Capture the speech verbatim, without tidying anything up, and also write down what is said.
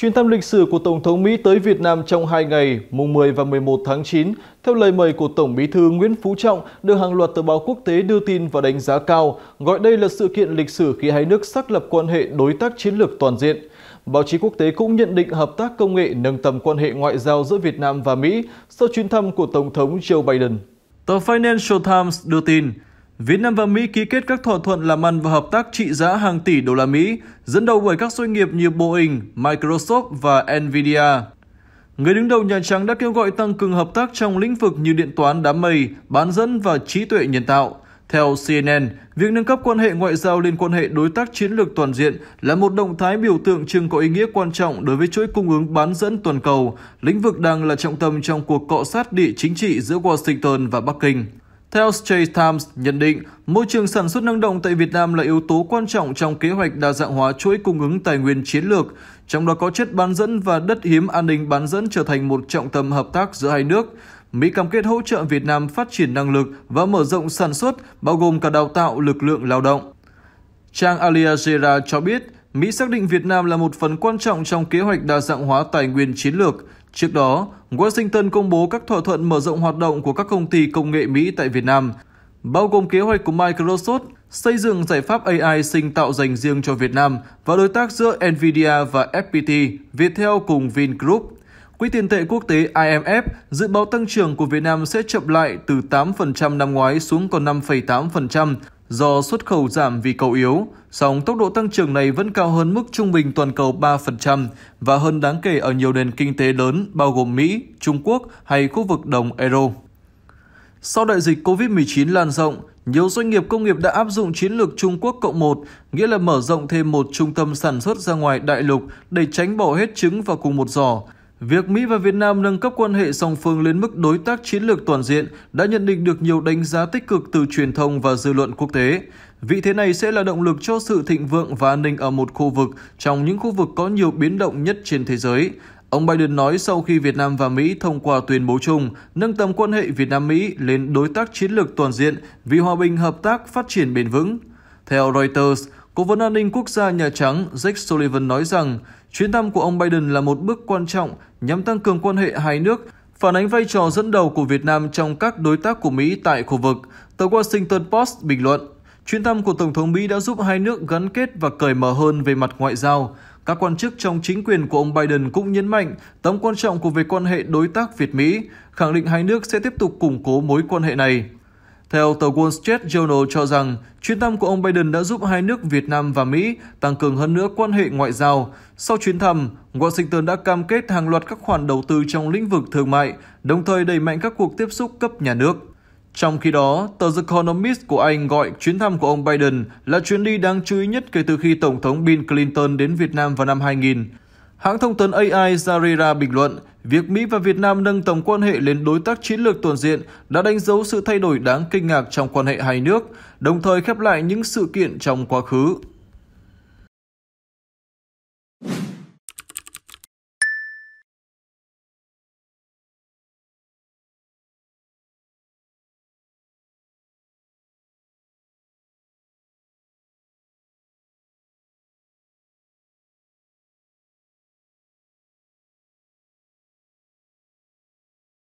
Chuyến thăm lịch sử của Tổng thống Mỹ tới Việt Nam trong hai ngày, mùng mười và mười một tháng chín, theo lời mời của Tổng Bí thư Nguyễn Phú Trọng, được hàng loạt tờ báo quốc tế đưa tin và đánh giá cao, gọi đây là sự kiện lịch sử khi hai nước xác lập quan hệ đối tác chiến lược toàn diện. Báo chí quốc tế cũng nhận định hợp tác công nghệ nâng tầm quan hệ ngoại giao giữa Việt Nam và Mỹ sau chuyến thăm của Tổng thống Joe Biden. Tờ Financial Times đưa tin, Việt Nam và Mỹ ký kết các thỏa thuận làm ăn và hợp tác trị giá hàng tỷ đô la Mỹ, dẫn đầu bởi các doanh nghiệp như Boeing, Microsoft và Nvidia. Người đứng đầu Nhà Trắng đã kêu gọi tăng cường hợp tác trong lĩnh vực như điện toán đám mây, bán dẫn và trí tuệ nhân tạo. Theo C N N, việc nâng cấp quan hệ ngoại giao lên quan hệ đối tác chiến lược toàn diện là một động thái biểu tượng trưng có ý nghĩa quan trọng đối với chuỗi cung ứng bán dẫn toàn cầu, lĩnh vực đang là trọng tâm trong cuộc cọ sát địa chính trị giữa Washington và Bắc Kinh. Theo Straits Times nhận định, môi trường sản xuất năng động tại Việt Nam là yếu tố quan trọng trong kế hoạch đa dạng hóa chuỗi cung ứng tài nguyên chiến lược, trong đó có chất bán dẫn và đất hiếm an ninh bán dẫn trở thành một trọng tâm hợp tác giữa hai nước. Mỹ cam kết hỗ trợ Việt Nam phát triển năng lực và mở rộng sản xuất, bao gồm cả đào tạo lực lượng lao động. Trang Al Jazeera cho biết, Mỹ xác định Việt Nam là một phần quan trọng trong kế hoạch đa dạng hóa tài nguyên chiến lược. Trước đó, Washington công bố các thỏa thuận mở rộng hoạt động của các công ty công nghệ Mỹ tại Việt Nam, bao gồm kế hoạch của Microsoft xây dựng giải pháp A I sinh tạo dành riêng cho Việt Nam và đối tác giữa Nvidia và F P T, Viettel cùng Vingroup. Quỹ tiền tệ quốc tế I M F dự báo tăng trưởng của Việt Nam sẽ chậm lại từ tám phần trăm năm ngoái xuống còn năm phẩy tám phần trăm do xuất khẩu giảm vì cầu yếu, song tốc độ tăng trưởng này vẫn cao hơn mức trung bình toàn cầu ba phần trăm và hơn đáng kể ở nhiều nền kinh tế lớn bao gồm Mỹ, Trung Quốc hay khu vực đồng euro. Sau đại dịch Covid mười chín lan rộng, nhiều doanh nghiệp công nghiệp đã áp dụng chiến lược Trung Quốc cộng một, nghĩa là mở rộng thêm một trung tâm sản xuất ra ngoài đại lục để tránh bỏ hết trứng vào cùng một giỏ. Việc Mỹ và Việt Nam nâng cấp quan hệ song phương lên mức đối tác chiến lược toàn diện đã nhận định được nhiều đánh giá tích cực từ truyền thông và dư luận quốc tế. Vị thế này sẽ là động lực cho sự thịnh vượng và an ninh ở một khu vực trong những khu vực có nhiều biến động nhất trên thế giới. Ông Biden nói sau khi Việt Nam và Mỹ thông qua tuyên bố chung nâng tầm quan hệ Việt Nam-Mỹ lên đối tác chiến lược toàn diện vì hòa bình, hợp tác, phát triển bền vững. Theo Reuters, Cố vấn an ninh quốc gia Nhà Trắng Jake Sullivan nói rằng chuyến thăm của ông Biden là một bước quan trọng nhằm tăng cường quan hệ hai nước, phản ánh vai trò dẫn đầu của Việt Nam trong các đối tác của Mỹ tại khu vực. Tờ Washington Post bình luận, chuyến thăm của Tổng thống Mỹ đã giúp hai nước gắn kết và cởi mở hơn về mặt ngoại giao. Các quan chức trong chính quyền của ông Biden cũng nhấn mạnh tầm quan trọng của việc quan hệ đối tác Việt-Mỹ, khẳng định hai nước sẽ tiếp tục củng cố mối quan hệ này. Theo tờ Wall Street Journal cho rằng, chuyến thăm của ông Biden đã giúp hai nước Việt Nam và Mỹ tăng cường hơn nữa quan hệ ngoại giao. Sau chuyến thăm, Washington đã cam kết hàng loạt các khoản đầu tư trong lĩnh vực thương mại, đồng thời đẩy mạnh các cuộc tiếp xúc cấp nhà nước. Trong khi đó, tờ The Economist của Anh gọi chuyến thăm của ông Biden là chuyến đi đáng chú ý nhất kể từ khi Tổng thống Bill Clinton đến Việt Nam vào năm hai nghìn. Hãng thông tấn Al Jazeera bình luận, việc Mỹ và Việt Nam nâng tầm quan hệ lên đối tác chiến lược toàn diện đã đánh dấu sự thay đổi đáng kinh ngạc trong quan hệ hai nước, đồng thời khép lại những sự kiện trong quá khứ.